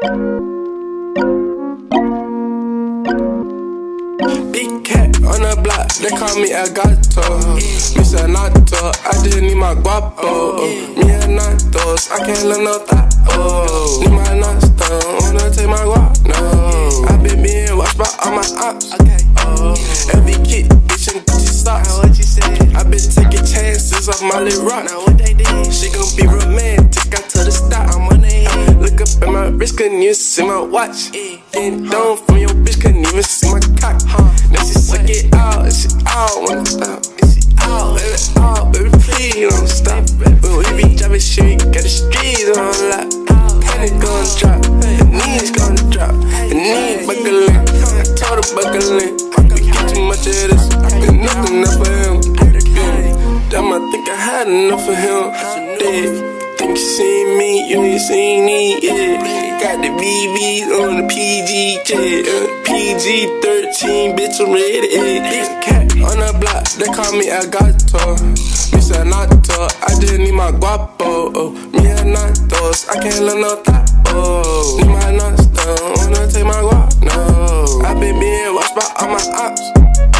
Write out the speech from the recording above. Big cat on the block, they call me El Gato. Mr. Nato, I just need my guapo. Me and Natos, I can't love no tato. Need my nasto, wanna take my guap, no. I been being watched by all my ops. Every kid, bitch and bitchy socks. I been taking chances off my little rock. She gon' be romantic, I tell the stop. Look up at my wrist, couldn't even see my watch. Getting down from your bitch, couldn't even see my cock. Now she suck it out, and she out, wanna stop. Baby, out, baby, please don't stop. When we be driving shit, got the streets on lock. Panties gon' drop, the knees gon' drop. The knees buckling, I told her buckling. We get too much of this, I got nothing up for him. Damn, I think I had enough of him. Dead. Think you seen me, you ain't seen me, yeah. Got the BBs on the PG, yeah. PG-13, bitch, I'm ready, yeah. Big cat on the block, they call me El Gato. Mr. Nato, I just need my guapo. Me and Natos, I can't love no tato. Need my nasto, wanna take my guap, no. I been being watched by all my ops.